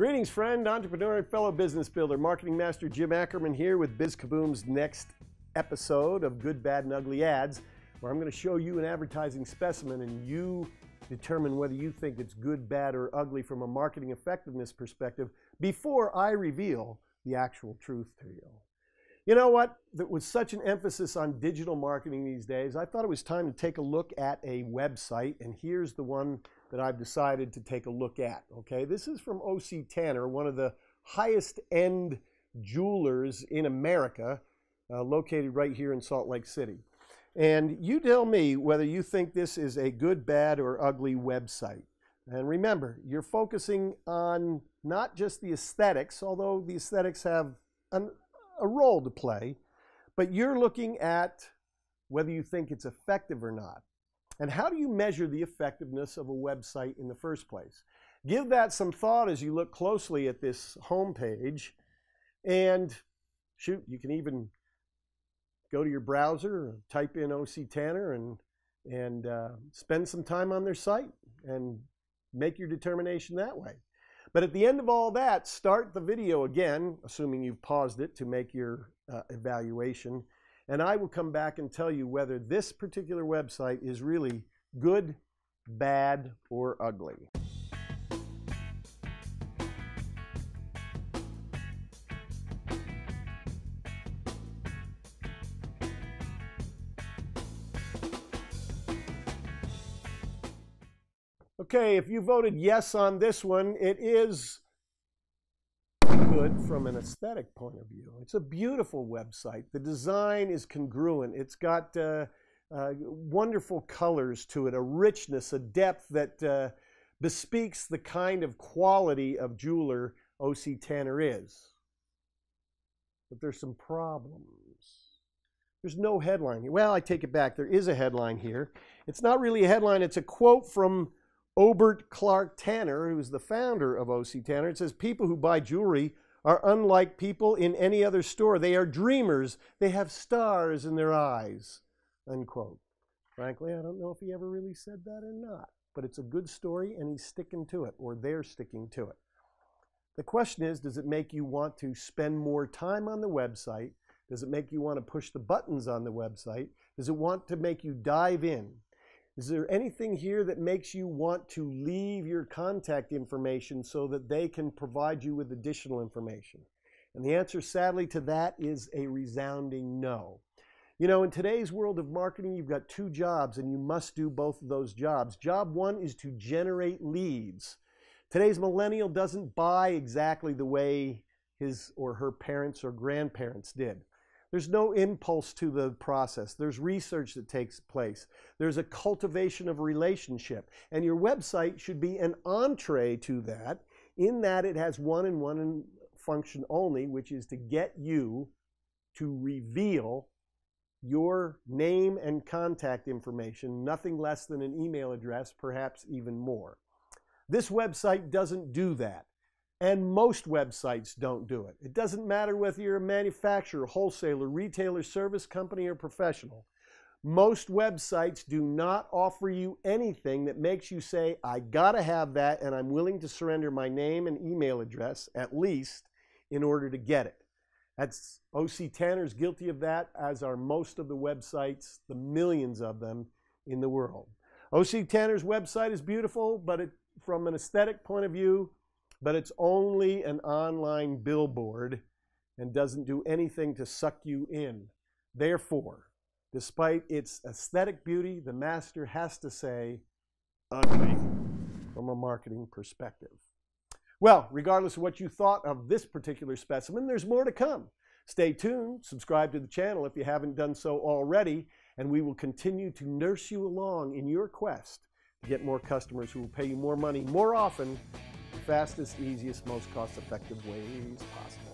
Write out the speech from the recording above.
Greetings, friend, entrepreneur, and fellow business builder. Marketing Master Jim Ackerman here with Biz Kaboom's next episode of Good, Bad, and Ugly Ads, where I'm going to show you an advertising specimen and you determine whether you think it's good, bad, or ugly from a marketing effectiveness perspective before I reveal the actual truth to you. You know what? There was such an emphasis on digital marketing these days, I thought it was time to take a look at a website, and here's the one that I've decided to take a look at. Okay, this is from O.C. Tanner, one of the highest end jewelers in America, located right here in Salt Lake City. And you tell me whether you think this is a good, bad, or ugly website. And remember, you're focusing on not just the aesthetics, although the aesthetics have a role to play, but you're looking at whether you think it's effective or not. And how do you measure the effectiveness of a website in the first place? Give that some thought as you look closely at this homepage. And shoot, you can even go to your browser, type in O.C. Tanner, and spend some time on their site and make your determination that way. But at the end of all that, start the video again, assuming you've paused it to make your evaluation, and I will come back and tell you whether this particular website is really good, bad, or ugly. Okay, if you voted yes on this one, it is good from an aesthetic point of view. It's a beautiful website. The design is congruent. It's got wonderful colors to it, a richness, a depth that bespeaks the kind of quality of jeweler O.C. Tanner is. But there's some problems. There's no headline here. Well, I take it back. There is a headline here. It's not really a headline. It's a quote from Obert Clark Tanner, who's the founder of O.C. Tanner. It says, people who buy jewelry are unlike people in any other store. They are dreamers. They have stars in their eyes, unquote. Frankly, I don't know if he ever really said that or not, but it's a good story and he's sticking to it, or they're sticking to it. The question is, does it make you want to spend more time on the website? Does it make you want to push the buttons on the website? Does it want to make you dive in? Is there anything here that makes you want to leave your contact information so that they can provide you with additional information? And the answer, sadly, to that is a resounding no. You know, in today's world of marketing, you've got two jobs, and you must do both of those jobs. Job one is to generate leads. Today's millennial doesn't buy exactly the way his or her parents or grandparents did. There's no impulse to the process. There's research that takes place. There's a cultivation of relationship. And your website should be an entree to that, in that it has one function only, which is to get you to reveal your name and contact information, nothing less than an email address, perhaps even more. This website doesn't do that. And most websites don't do it. It doesn't matter whether you're a manufacturer, wholesaler, retailer, service company, or professional. Most websites do not offer you anything that makes you say, I gotta have that, and I'm willing to surrender my name and email address, at least, in order to get it. That's O.C. Tanner's guilty of that, as are most of the websites, the millions of them in the world. O.C. Tanner's website is beautiful, but from an aesthetic point of view, but it's only an online billboard and doesn't do anything to suck you in. Therefore, despite its aesthetic beauty, the master has to say ugly from a marketing perspective. Well, regardless of what you thought of this particular specimen, there's more to come. Stay tuned, subscribe to the channel if you haven't done so already, and we will continue to nurse you along in your quest to get more customers who will pay you more money more often, fastest, easiest, most cost-effective ways possible.